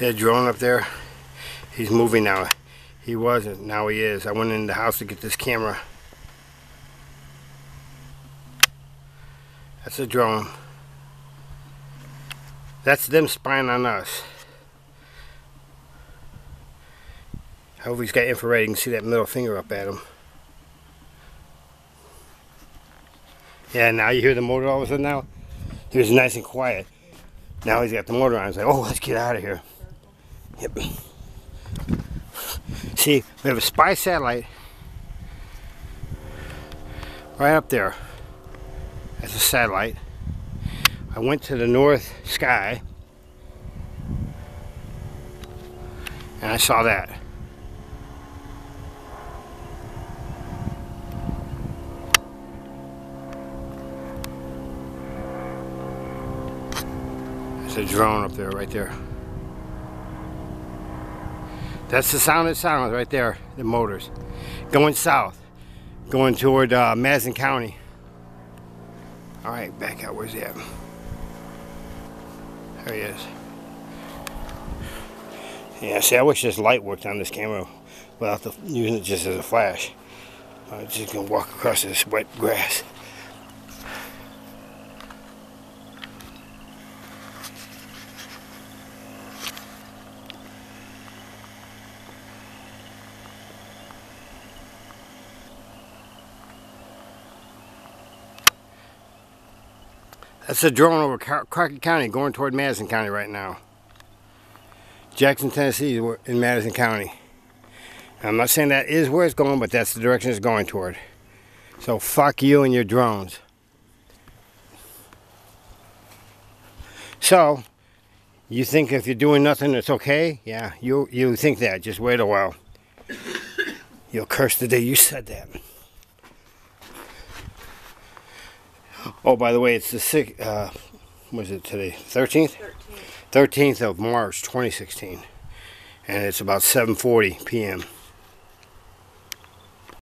See that drone up there? He's moving now. He wasn't, now he is. I went in the house to get this camera. That's a drone. That's them spying on us. I hope he's got infrared. You can see that middle finger up at him. Yeah, now you hear the motor all of a sudden now? He was nice and quiet. Now he's got the motor on. He's like, oh, let's get out of here. Yep. See, we have a spy satellite right up there. That's a satellite. I went to the north sky and I saw that. There's a drone up there, right there. That's the sound it sounds right there, the motors. Going south, going toward Madison County. All right, back out, where's he at? There he is. Yeah, see, I wish this light worked on this camera without using it just as a flash. I'm just gonna walk across this wet grass. That's a drone over Crockett County going toward Madison County right now. Jackson, Tennessee is in Madison County. Now, I'm not saying that is where it's going, but that's the direction it's going toward. So fuck you and your drones. So, you think if you're doing nothing it's okay? Yeah, you think that. Just wait a while. You'll curse the day you said that. Oh, by the way, it's the 6th, what is it today, 13th? 13th of March, 2016, and it's about 7:40 p.m.